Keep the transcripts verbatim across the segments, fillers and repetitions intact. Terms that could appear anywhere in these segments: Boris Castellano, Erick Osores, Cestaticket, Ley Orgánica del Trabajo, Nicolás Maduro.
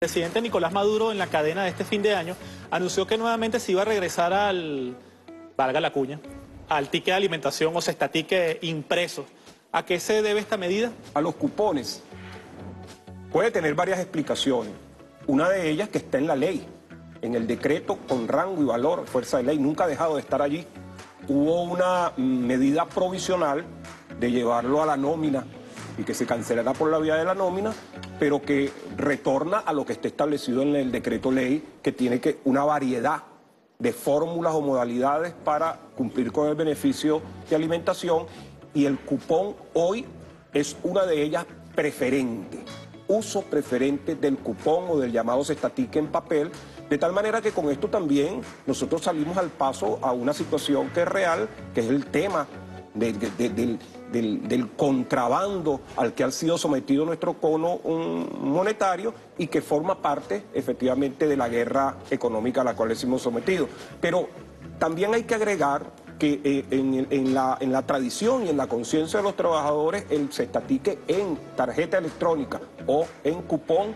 El presidente Nicolás Maduro en la cadena de este fin de año anunció que nuevamente se iba a regresar al, valga la cuña, al ticket de alimentación o cestaticket impreso. ¿A qué se debe esta medida? A los cupones. Puede tener varias explicaciones. Una de ellas que está en la ley, en el decreto con rango y valor, fuerza de ley, nunca ha dejado de estar allí. Hubo una medida provisional de llevarlo a la nómina y que se cancelará por la vía de la nómina, pero que retorna a lo que está establecido en el decreto ley, que tiene que una variedad de fórmulas o modalidades para cumplir con el beneficio de alimentación, y el cupón hoy es una de ellas preferente, uso preferente del cupón o del llamado cestaticket en papel, de tal manera que con esto también nosotros salimos al paso a una situación que es real, que es el tema del... De, de, Del, del contrabando al que ha sido sometido nuestro cono un monetario y que forma parte efectivamente de la guerra económica a la cual hemos sometido. Pero también hay que agregar que eh, en, en, la, en la tradición y en la conciencia de los trabajadores el cestaticket en tarjeta electrónica o en cupón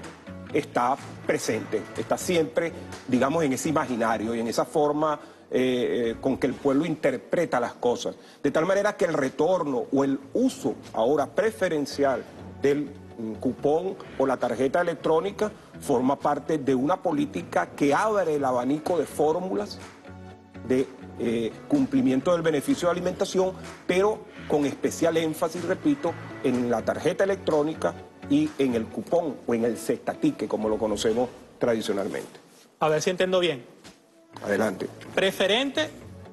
está presente, está siempre, digamos, en ese imaginario y en esa forma Eh, eh, con que el pueblo interpreta las cosas. De tal manera que el retorno o el uso ahora preferencial del mm, cupón o la tarjeta electrónica forma parte de una política que abre el abanico de fórmulas de eh, cumplimiento del beneficio de alimentación, pero con especial énfasis, repito, en la tarjeta electrónica y en el cupón o en el cestaticket, como lo conocemos tradicionalmente. A ver si entiendo bien. Adelante. Preferente,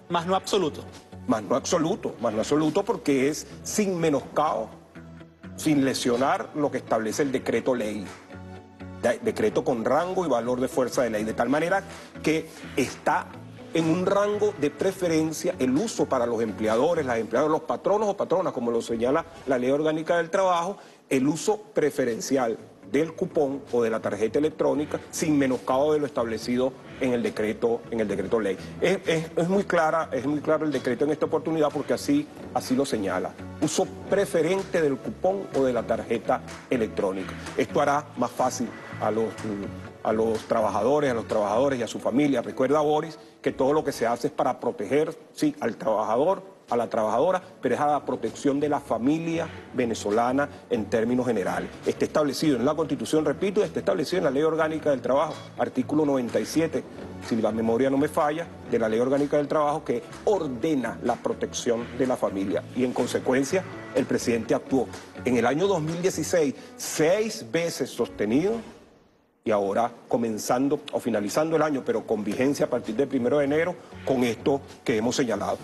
más no absoluto. Más no absoluto, más no absoluto porque es sin menoscabo, sin lesionar lo que establece el decreto ley. De- decreto con rango y valor de fuerza de ley, de tal manera que está en un rango de preferencia el uso para los empleadores, las empleadoras, los patronos o patronas, como lo señala la Ley Orgánica del Trabajo, el uso preferencial del cupón o de la tarjeta electrónica sin menoscabo de lo establecido en el decreto, en el decreto ley. Es, es, es muy clara, es muy claro el decreto en esta oportunidad porque así, así lo señala. Uso preferente del cupón o de la tarjeta electrónica. Esto hará más fácil a los, a los trabajadores, a los trabajadores y a su familia. Recuerda, Boris, que todo lo que se hace es para proteger, sí, al trabajador, a la trabajadora, pero es a la protección de la familia venezolana en términos generales. Está establecido en la Constitución, repito, está establecido en la Ley Orgánica del Trabajo, artículo noventa y siete, si la memoria no me falla, de la Ley Orgánica del Trabajo, que ordena la protección de la familia. Y en consecuencia, el presidente actuó en el año dos mil dieciséis, seis veces sostenido, y ahora comenzando o finalizando el año, pero con vigencia a partir del primero de enero, con esto que hemos señalado.